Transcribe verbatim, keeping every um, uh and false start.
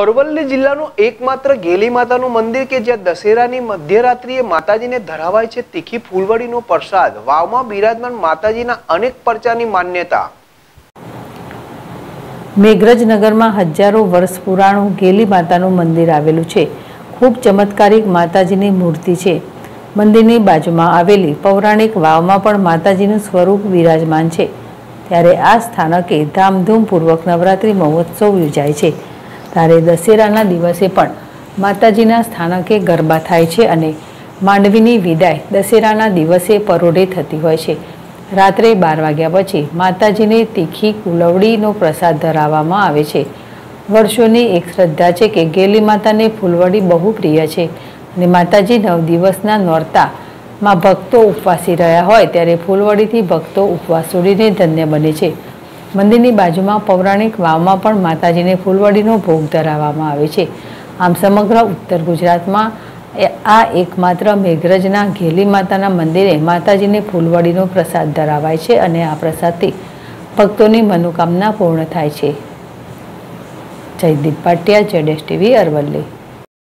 अरवली जिल्लानु एकमात्र गेली मातानु मंदिर के ज्यां दशेरानी मध्यरात्रिए माताजीने धरावाय छे तीखी फूलवड़ीनो प्रसाद। वावमां बिराजमान माताजीना अनेक परचानी मान्यता। मेघराज नगरमां हजारों वर्ष पुराणु गेली मातानु मंदिर आवेलुं छे। खूब चमत्कारिक माताजीनी मूर्ति छे। मंदिरनी बाजुमां आवेली पौराणिक वावमां पण माताजीनुं स्वरूप विराजमान छे। त्यारे आ स्थानके धामधूमपूर्वक नवरात्रि महोत्सव योजाय छे। तारे दशेराना दिवसे पण माताजीना स्थानके गरबा थाय छे अने मांडवीनी विदाय दशेराना दिवसे परोढे थती होय छे। रात्रे बार वाग्या पछी माताजीने तीखी फूलवड़ीनो प्रसाद धराववामां आवे छे। वर्षोनी एक श्रद्धा छे के गेली माताने फूलवड़ी बहु प्रिय छे अने माताजी नव दिवसना नोरता मां भक्तो उपवासी रह्या होय त्यारे फूलवड़ीथी भक्तो उपवास सोडीने धन्य बने छे। मंदिरनी बाजुमां पौराणिक वावमां पण माताजीने फूलवड़ीनो भोग धराववामां आवे छे। आम समग्र उत्तर गुजरातमां आ एकमात्र मेघरजना गेली माताना मंदिरे माताजीने फूलवड़ीनो प्रसाद धरावाय छे अने आ प्रसादथी भक्तोनी मनोकामना पूर्ण थाय छे। Jaydeep Bhatia, Z S TV, Aravalli.